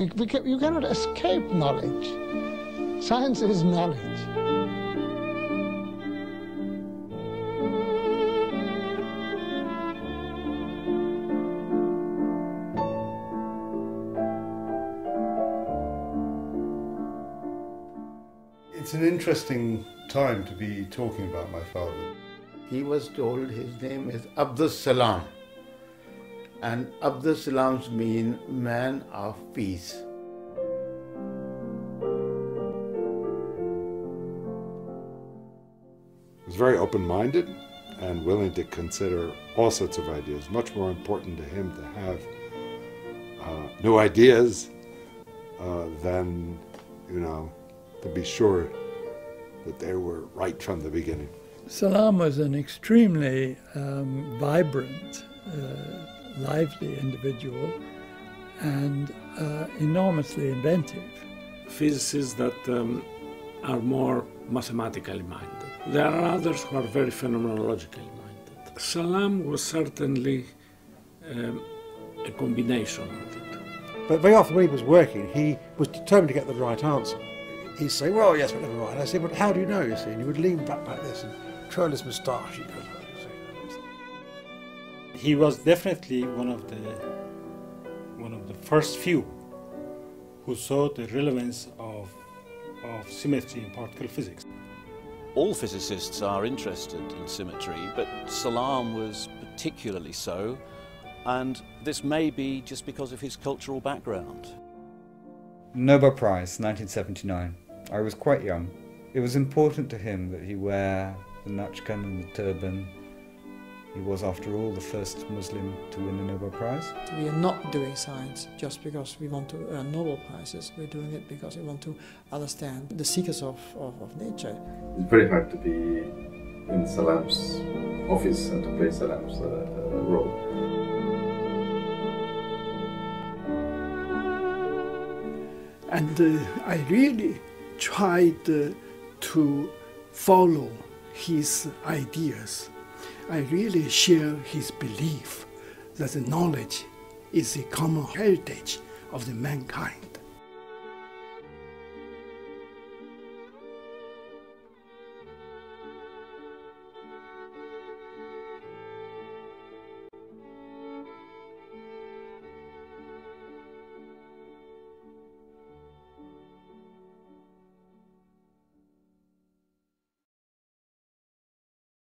You cannot escape knowledge. Science is knowledge. It's an interesting time to be talking about my father. He was told his name is Abdus Salam. And Abdus Salam means man of peace. He was very open-minded and willing to consider all sorts of ideas. Much more important to him to have new ideas than, to be sure that they were right from the beginning. Salam was an extremely vibrant, lively individual and enormously inventive. Physicists that are more mathematically minded. There are others who are very phenomenologically minded. Salam was certainly a combination of it. But very often when he was working, he was determined to get the right answer. He'd say, well, yes, but never mind. I said, but how do you know, you see? And he would lean back like this and twirl his moustache. He was definitely one of the first few who saw the relevance of symmetry in particle physics. All physicists are interested in symmetry, but Salam was particularly so, and this may be just because of his cultural background. Nobel Prize, 1979. I was quite young. It was important to him that he wear the nachkan and the turban. He was, after all, the first Muslim to win the Nobel Prize. We are not doing science just because we want to earn Nobel Prizes. We're doing it because we want to understand the secrets of nature. It's very hard to be in Salam's office and to play Salam's role. And I really tried to follow his ideas. I really share his belief that the knowledge is the common heritage of the mankind.